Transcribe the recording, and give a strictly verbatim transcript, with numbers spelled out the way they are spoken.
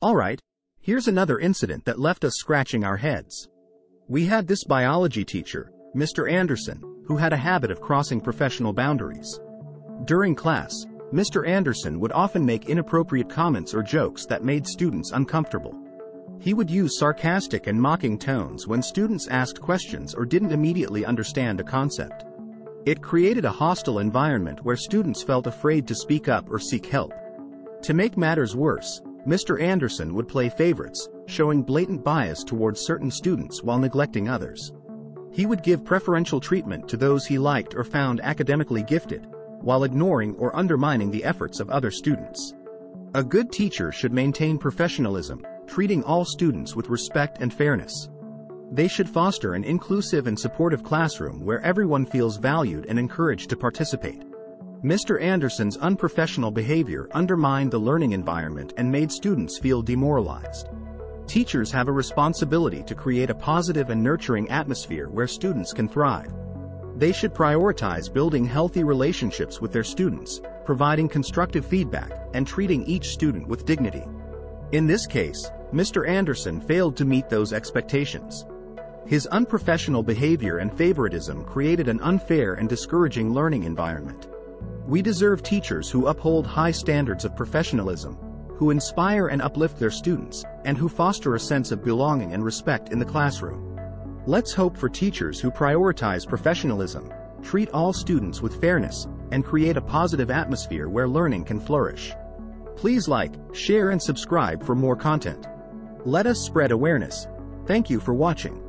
Alright, here's another incident that left us scratching our heads. We had this biology teacher, Mister Anderson, who had a habit of crossing professional boundaries. During class, Mister Anderson would often make inappropriate comments or jokes that made students uncomfortable. He would use sarcastic and mocking tones when students asked questions or didn't immediately understand a concept. It created a hostile environment where students felt afraid to speak up or seek help. To make matters worse, Mister Anderson would play favorites, showing blatant bias towards certain students while neglecting others. He would give preferential treatment to those he liked or found academically gifted, while ignoring or undermining the efforts of other students. A good teacher should maintain professionalism, treating all students with respect and fairness. They should foster an inclusive and supportive classroom where everyone feels valued and encouraged to participate. Mister Anderson's unprofessional behavior undermined the learning environment and made students feel demoralized. Teachers have a responsibility to create a positive and nurturing atmosphere where students can thrive. They should prioritize building healthy relationships with their students, providing constructive feedback, and treating each student with dignity. In this case, Mister Anderson failed to meet those expectations. His unprofessional behavior and favoritism created an unfair and discouraging learning environment. We deserve teachers who uphold high standards of professionalism, who inspire and uplift their students, and who foster a sense of belonging and respect in the classroom. Let's hope for teachers who prioritize professionalism, treat all students with fairness, and create a positive atmosphere where learning can flourish. Please like, share, and subscribe for more content. Let us spread awareness. Thank you for watching.